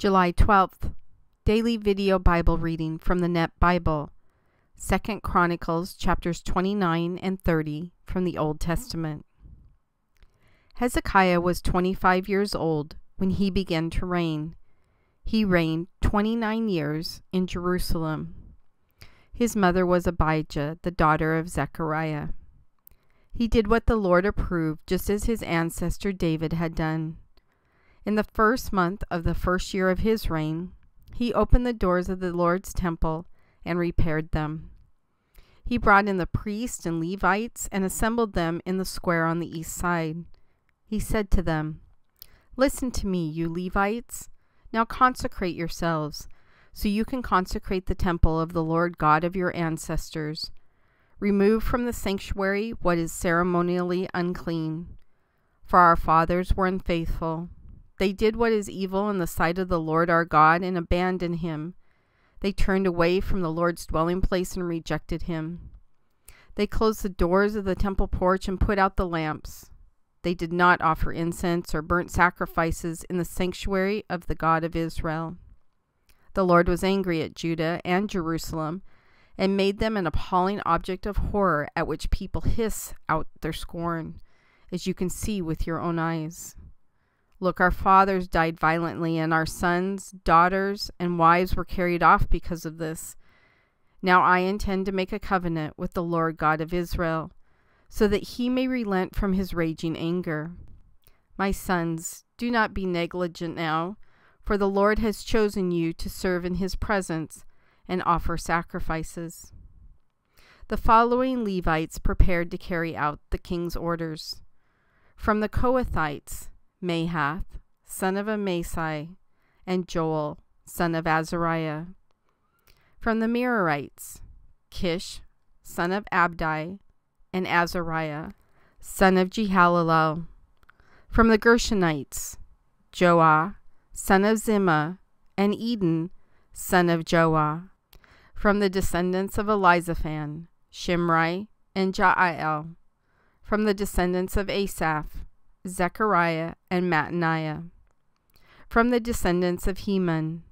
July 12th, Daily Video Bible Reading from the NET Bible, Second Chronicles chapters 29 and 30 from the Old Testament. Hezekiah was 25 years old when he began to reign. He reigned 29 years in Jerusalem. His mother was Abijah, the daughter of Zechariah. He did what the Lord approved, just as his ancestor David had done. In the first month of the first year of his reign, he opened the doors of the Lord's temple and repaired them. He brought in the priests and Levites and assembled them in the square on the east side. He said to them, "Listen to me, you Levites. Now consecrate yourselves, so you can consecrate the temple of the Lord God of your ancestors. Remove from the sanctuary what is ceremonially unclean. For our fathers were unfaithful. They did what is evil in the sight of the Lord our God and abandoned him. They turned away from the Lord's dwelling place and rejected him. They closed the doors of the temple porch and put out the lamps. They did not offer incense or burnt sacrifices in the sanctuary of the God of Israel. The Lord was angry at Judah and Jerusalem and made them an appalling object of horror at which people hiss out their scorn, as you can see with your own eyes. Look, our fathers died violently, and our sons, daughters, and wives were carried off because of this. Now I intend to make a covenant with the Lord God of Israel, so that he may relent from his raging anger. My sons, do not be negligent now, for the Lord has chosen you to serve in his presence and offer sacrifices." The following Levites prepared to carry out the king's orders. From the Kohathites, Mahath, son of Amasai, and Joel, son of Azariah. From the Merarites, Kish, son of Abdi, and Azariah, son of Jehalilau. From the Gershonites, Joah, son of Zimah, and Eden, son of Joah. From the descendants of Elizaphan, Shimri, and Ja'el. From the descendants of Asaph, Zechariah and Mattaniah. From the descendants of Heman,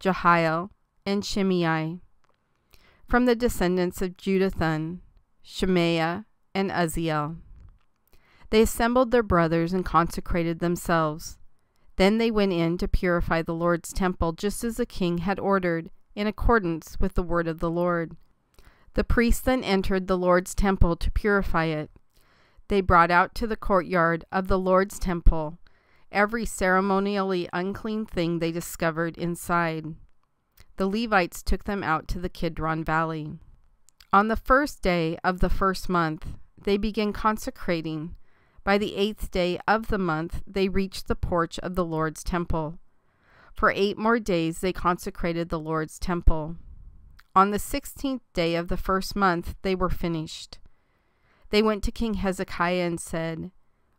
Jehiel and Shimei. From the descendants of Jeduthun, Shemaiah and Uzziel. They assembled their brothers and consecrated themselves. Then they went in to purify the Lord's temple, just as the king had ordered, in accordance with the word of the Lord. The priests then entered the Lord's temple to purify it. They brought out to the courtyard of the Lord's temple every ceremonially unclean thing they discovered inside. The Levites took them out to the Kidron Valley. On the first day of the first month, they began consecrating. By the 8th day of the month, they reached the porch of the Lord's temple. For 8 more days, they consecrated the Lord's temple. On the 16th day of the first month, they were finished. They went to King Hezekiah and said,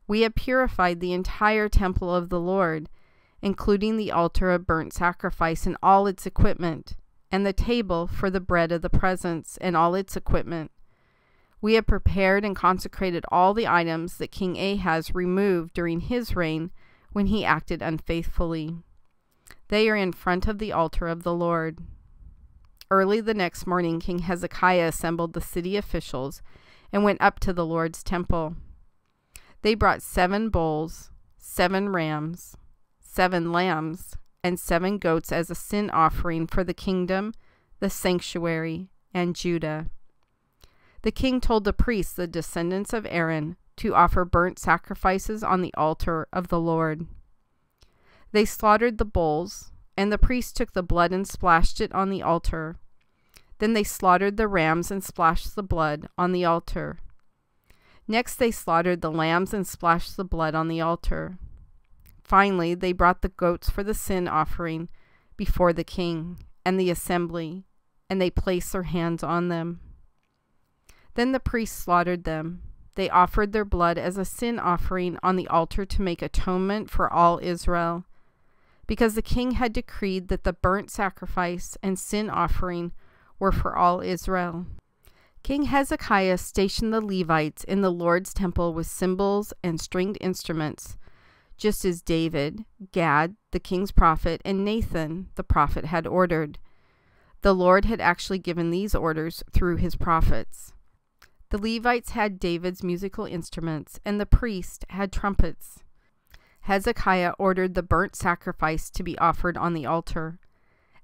"We have purified the entire temple of the Lord, including the altar of burnt sacrifice and all its equipment, and the table for the bread of the presence and all its equipment. We have prepared and consecrated all the items that King Ahaz removed during his reign when he acted unfaithfully. They are in front of the altar of the Lord." Early the next morning, King Hezekiah assembled the city officials and went up to the Lord's temple. They brought 7 bulls, 7 rams, 7 lambs, and 7 goats as a sin offering for the kingdom, the sanctuary, and Judah. The king told the priests, the descendants of Aaron, to offer burnt sacrifices on the altar of the Lord. They slaughtered the bulls, and the priests took the blood and splashed it on the altar. Then they slaughtered the rams and splashed the blood on the altar. Next they slaughtered the lambs and splashed the blood on the altar. Finally, they brought the goats for the sin offering before the king and the assembly, and they placed their hands on them. Then the priests slaughtered them. They offered their blood as a sin offering on the altar to make atonement for all Israel, because the king had decreed that the burnt sacrifice and sin offering were for all Israel. King Hezekiah stationed the Levites in the Lord's temple with cymbals and stringed instruments just as David, Gad, the king's prophet, and Nathan, the prophet, had ordered. The Lord had actually given these orders through his prophets. The Levites had David's musical instruments, and the priests had trumpets. Hezekiah ordered the burnt sacrifice to be offered on the altar.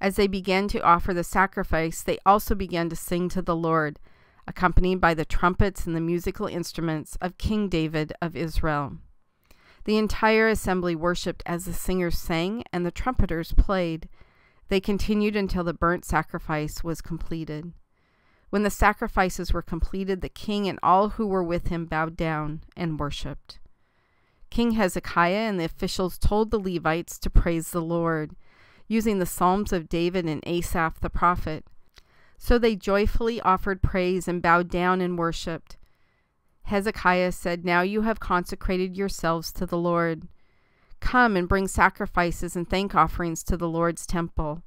As they began to offer the sacrifice, they also began to sing to the Lord, accompanied by the trumpets and the musical instruments of King David of Israel. The entire assembly worshipped as the singers sang and the trumpeters played. They continued until the burnt sacrifice was completed. When the sacrifices were completed, the king and all who were with him bowed down and worshipped. King Hezekiah and the officials told the Levites to praise the Lord, using the Psalms of David and Asaph the prophet. So they joyfully offered praise and bowed down and worshipped. Hezekiah said, "Now you have consecrated yourselves to the Lord. Come and bring sacrifices and thank offerings to the Lord's temple."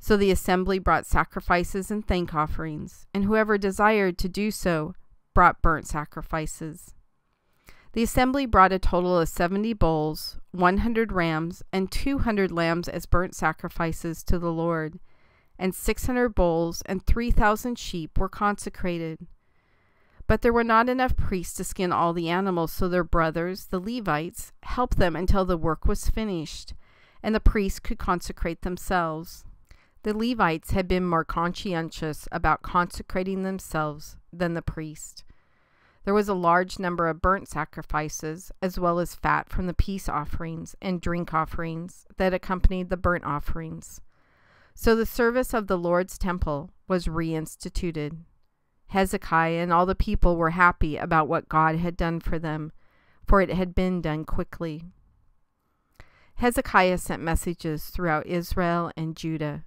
So the assembly brought sacrifices and thank offerings, and whoever desired to do so brought burnt sacrifices. The assembly brought a total of 70 bulls, 100 rams, and 200 lambs as burnt sacrifices to the Lord, and 600 bulls and 3,000 sheep were consecrated. But there were not enough priests to skin all the animals, so their brothers, the Levites, helped them until the work was finished, and the priests could consecrate themselves. The Levites had been more conscientious about consecrating themselves than the priests. There was a large number of burnt sacrifices, as well as fat from the peace offerings and drink offerings that accompanied the burnt offerings. So the service of the Lord's temple was reinstituted. Hezekiah and all the people were happy about what God had done for them, for it had been done quickly. Hezekiah sent messages throughout Israel and Judah.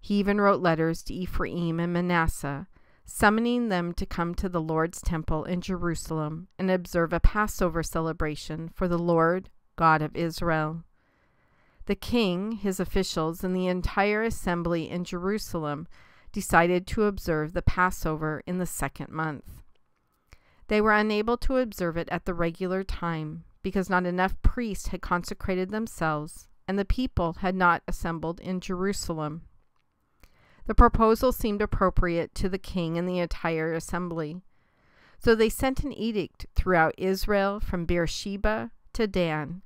He even wrote letters to Ephraim and Manasseh, summoning them to come to the Lord's temple in Jerusalem and observe a Passover celebration for the Lord, God of Israel. The king, his officials, and the entire assembly in Jerusalem decided to observe the Passover in the second month. They were unable to observe it at the regular time because not enough priests had consecrated themselves and the people had not assembled in Jerusalem. The proposal seemed appropriate to the king and the entire assembly. So they sent an edict throughout Israel from Beersheba to Dan,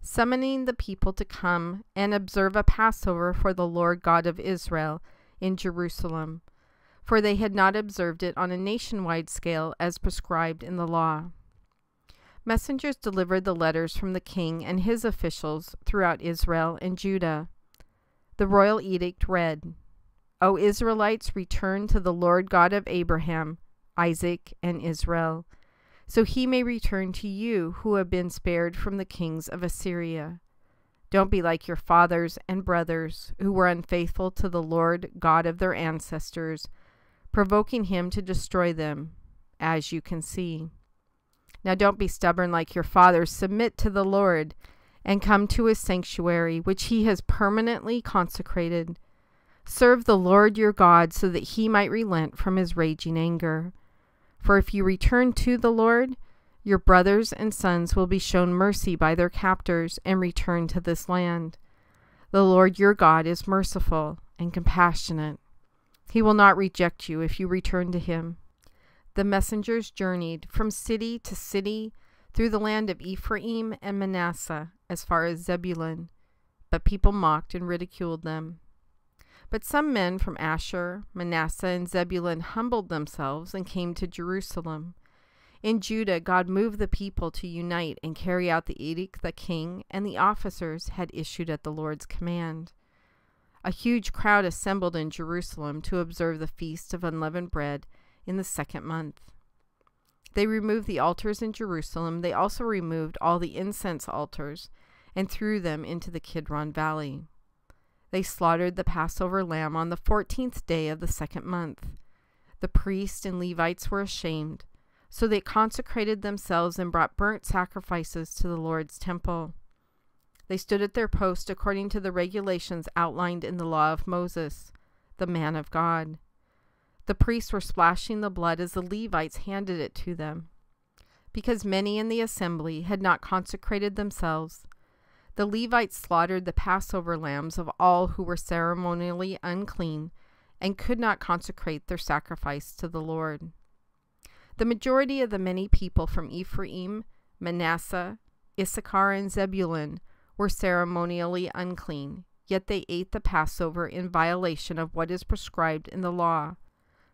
summoning the people to come and observe a Passover for the Lord God of Israel in Jerusalem, for they had not observed it on a nationwide scale as prescribed in the law. Messengers delivered the letters from the king and his officials throughout Israel and Judah. The royal edict read, "O Israelites, return to the Lord God of Abraham, Isaac, and Israel, so he may return to you who have been spared from the kings of Assyria. Don't be like your fathers and brothers who were unfaithful to the Lord God of their ancestors, provoking him to destroy them, as you can see. Now don't be stubborn like your fathers. Submit to the Lord and come to his sanctuary, which he has permanently consecrated. Serve the Lord your God so that he might relent from his raging anger. For if you return to the Lord, your brothers and sons will be shown mercy by their captors and return to this land. The Lord your God is merciful and compassionate. He will not reject you if you return to him." The messengers journeyed from city to city through the land of Ephraim and Manasseh as far as Zebulun, but people mocked and ridiculed them. But some men from Asher, Manasseh, and Zebulun humbled themselves and came to Jerusalem. In Judah, God moved the people to unite and carry out the edict the king and the officers had issued at the Lord's command. A huge crowd assembled in Jerusalem to observe the Feast of Unleavened Bread in the second month. They removed the altars in Jerusalem. They also removed all the incense altars and threw them into the Kidron Valley. They slaughtered the Passover lamb on the 14th day of the second month. The priests and Levites were ashamed, so they consecrated themselves and brought burnt sacrifices to the Lord's temple. They stood at their post according to the regulations outlined in the law of Moses, the man of God. The priests were splashing the blood as the Levites handed it to them. because many in the assembly had not consecrated themselves. The Levites slaughtered the Passover lambs of all who were ceremonially unclean and could not consecrate their sacrifice to the Lord. The majority of the many people from Ephraim, Manasseh, Issachar, and Zebulun were ceremonially unclean, yet they ate the Passover in violation of what is prescribed in the law.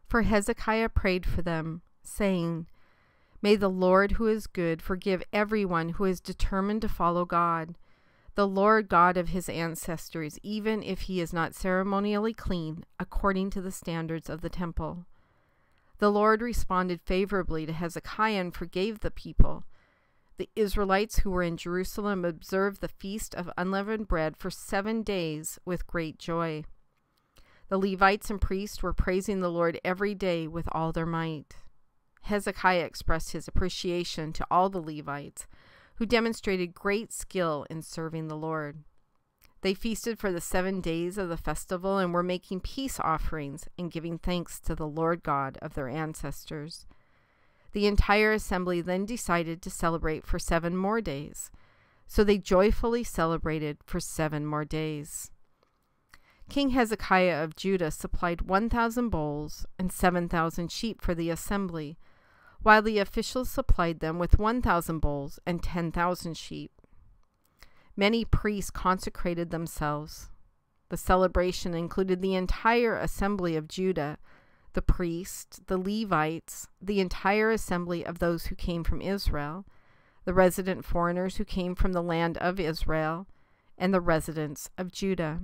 For Hezekiah prayed for them, saying, "May the Lord who is good forgive everyone who is determined to follow God, the Lord God of his ancestors, even if he is not ceremonially clean, according to the standards of the temple." The Lord responded favorably to Hezekiah and forgave the people. The Israelites who were in Jerusalem observed the feast of unleavened bread for 7 days with great joy. The Levites and priests were praising the Lord every day with all their might. Hezekiah expressed his appreciation to all the Levites, who demonstrated great skill in serving the Lord. They feasted for the 7 days of the festival and were making peace offerings and giving thanks to the Lord God of their ancestors. The entire assembly then decided to celebrate for 7 more days, so they joyfully celebrated for 7 more days. King Hezekiah of Judah supplied 1,000 bulls and 7,000 sheep for the assembly, while the officials supplied them with 1,000 bulls and 10,000 sheep. Many priests consecrated themselves. The celebration included the entire assembly of Judah, the priests, the Levites, the entire assembly of those who came from Israel, the resident foreigners who came from the land of Israel, and the residents of Judah.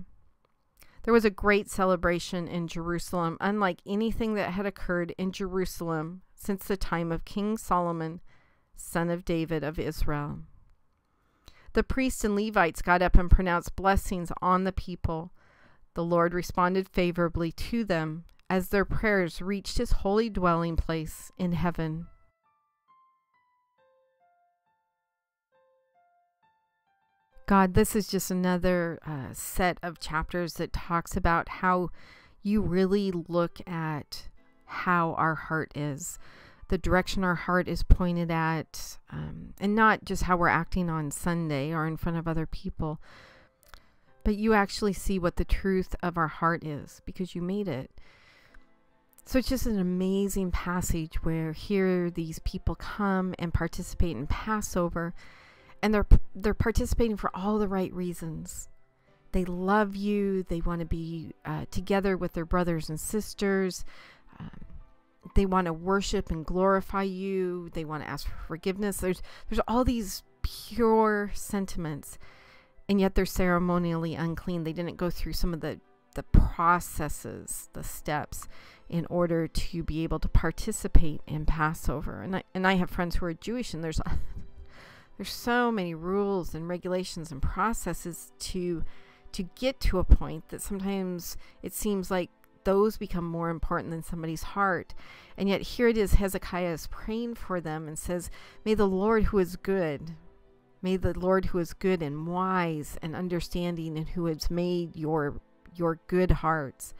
There was a great celebration in Jerusalem, unlike anything that had occurred in Jerusalem since the time of King Solomon, son of David of Israel. The priests and Levites got up and pronounced blessings on the people. The Lord responded favorably to them as their prayers reached his holy dwelling place in heaven. God, this is just another set of chapters that talks about how you really look at how our heart is, the direction our heart is pointed at, and not just how we're acting on Sunday or in front of other people, but you actually see what the truth of our heart is because you made it. So it's just an amazing passage where here these people come and participate in Passover, and they're participating for all the right reasons. They love you. They want to be together with their brothers and sisters. They want to worship and glorify you. They want to ask for forgiveness. There's all these pure sentiments, and yet they're ceremonially unclean. They didn't go through some of the processes, the steps, in order to be able to participate in Passover. And I have friends who are Jewish, and there's so many rules and regulations and processes to get to a point that sometimes it seems like those become more important than somebody's heart. And yet here it is, Hezekiah is praying for them and says, "May the Lord who is good, may the Lord who is good and wise and understanding and who has made your good hearts,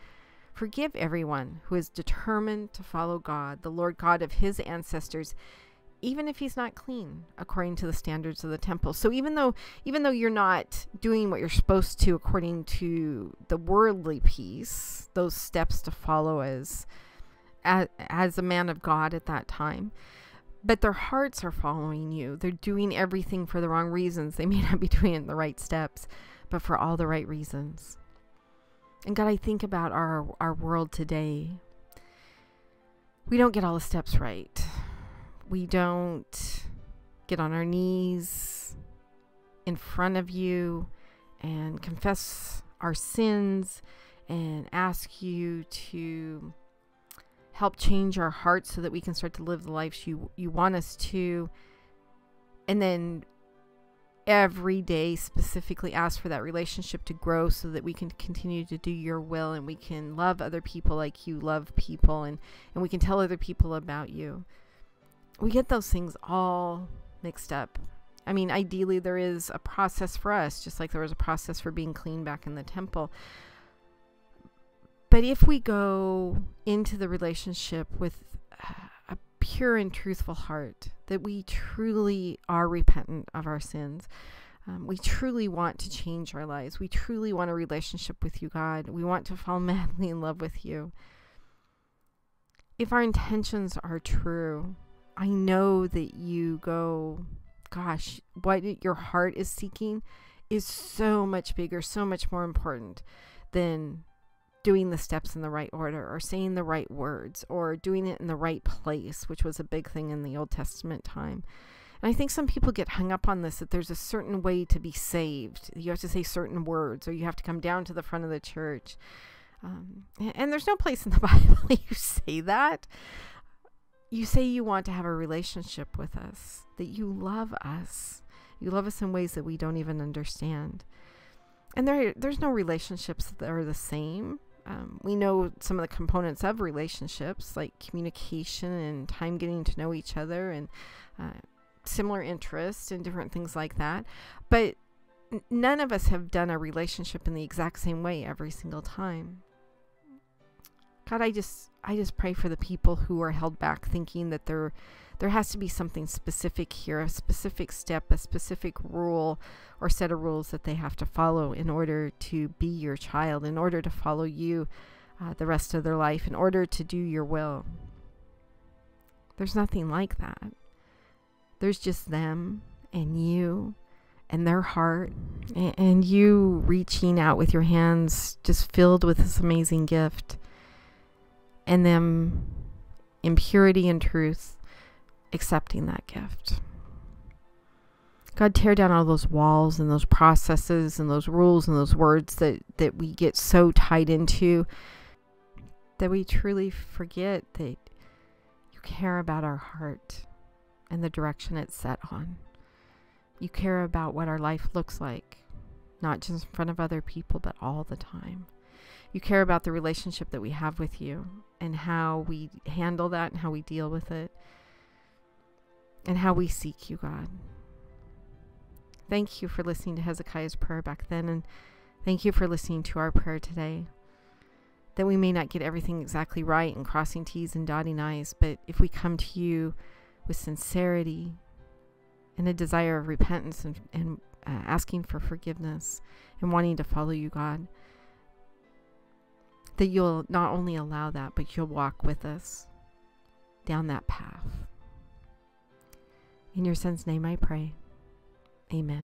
forgive everyone who is determined to follow God, the Lord God of his ancestors, even if he's not clean, according to the standards of the temple." So even though you're not doing what you're supposed to according to the worldly piece, those steps to follow as a man of God at that time, but their hearts are following you. They're doing everything for the wrong reasons. They may not be doing the right steps, but for all the right reasons. And God, I think about our world today. We don't get all the steps right. We don't get on our knees in front of you and confess our sins and ask you to help change our hearts so that we can start to live the lives you want us to. And then every day specifically ask for that relationship to grow so that we can continue to do your will, and we can love other people like you love people, and we can tell other people about you. We get those things all mixed up. I mean, ideally there is a process for us, just like there was a process for being clean back in the temple. But if we go into the relationship with a pure and truthful heart, that we truly are repentant of our sins. We truly want to change our lives. We truly want a relationship with you, God. We want to fall madly in love with you. If our intentions are true, I know that you go, gosh, what your heart is seeking is so much bigger, so much more important than doing the steps in the right order or saying the right words or doing it in the right place, which was a big thing in the Old Testament time. And I think some people get hung up on this, that there's a certain way to be saved. You have to say certain words, or you have to come down to the front of the church. And there's no place in the Bible you say that. You say you want to have a relationship with us, that you love us. You love us in ways that we don't even understand. And there's no relationships that are the same. We know some of the components of relationships, like communication and time getting to know each other and similar interests and different things like that. But none of us have done a relationship in the exact same way every single time. God, I just pray for the people who are held back, thinking that there has to be something specific here, a specific step, a specific rule or set of rules that they have to follow in order to be your child, in order to follow you the rest of their life, in order to do your will. There's nothing like that. There's just them and you and their heart and you reaching out with your hands just filled with this amazing gift, and them in purity and truth accepting that gift. God, tear down all those walls and those processes and those rules and those words that we get so tied into that we truly forget that you care about our heart and the direction it's set on. You care about what our life looks like, not just in front of other people, but all the time. You care about the relationship that we have with you and how we handle that and how we deal with it and how we seek you, God. Thank you for listening to Hezekiah's prayer back then, and thank you for listening to our prayer today. That we may not get everything exactly right and crossing T's and dotting I's, but if we come to you with sincerity and a desire of repentance and asking for forgiveness and wanting to follow you, God, that you'll not only allow that, but you'll walk with us down that path. In your son's name I pray. Amen.